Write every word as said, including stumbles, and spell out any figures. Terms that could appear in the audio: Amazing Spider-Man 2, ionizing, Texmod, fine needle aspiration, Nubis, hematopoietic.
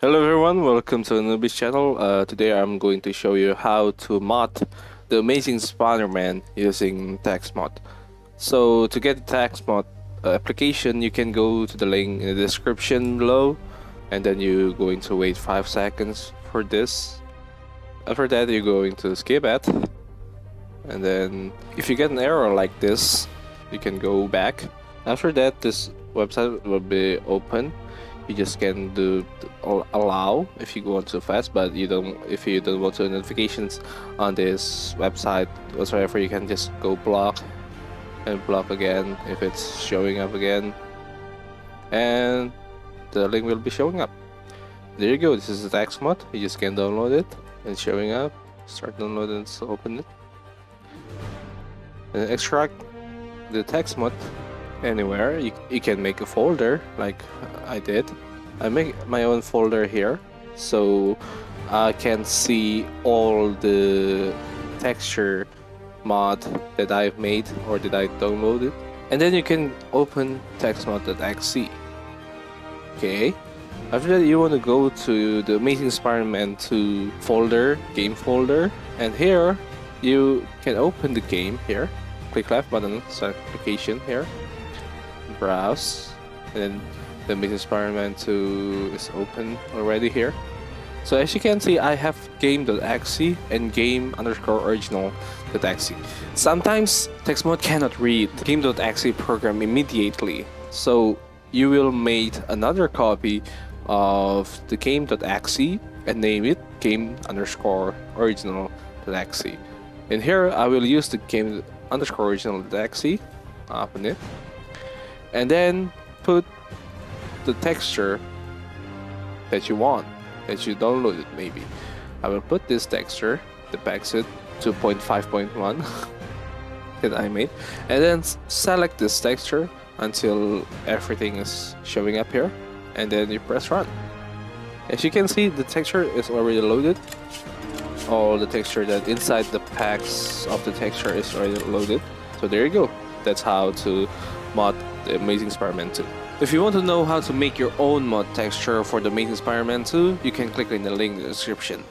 Hello everyone, welcome to the Nubis channel. Uh, today I'm going to show you how to mod the Amazing Spider-Man using Texmod. So to get the Texmod application, you can go to the link in the description below, and then you're going to wait five seconds for this. After that you're going to skip it, and then if you get an error like this, you can go back. After that this website will be open. You just can do allow if you go on too fast, but you don't if you don't want to notifications on this website whatsoever, you can just go block and block again if it's showing up again, and the link will be showing up. There you go, this is the Texmod. You just can download it and it's showing up. Start downloading it, so open it and extract the Texmod anywhere. You, you can make a folder like I did. I make my own folder here, so I can see all the texture mod that I've made or that I downloaded, and then you can open texmod dot x e. Okay, after that you want to go to the Amazing Spider-Man two folder, game folder, and here you can open the game here. Click left button, select application here, browse, and then the Amazing Spider-Man two is open already here. So as you can see, I have game dot x e and game underscore original dot x e. Sometimes Texmod cannot read game dot x e program immediately, so you will make another copy of the game dot x e and name it game underscore original dot x e. And here I will use the game underscore original dot x e, open it, and then put the texture that you want, that you downloaded maybe. I will put this texture, the Backset two point five point one that I made, and then select this texture until everything is showing up here, and then you press run. As you can see, the texture is already loaded. All the texture that inside the packs of the texture is already loaded. So there you go. That's how to mod the Amazing Spider-Man two. If you want to know how to make your own mod texture for the Amazing Spider-Man two, you can click in the link in the description.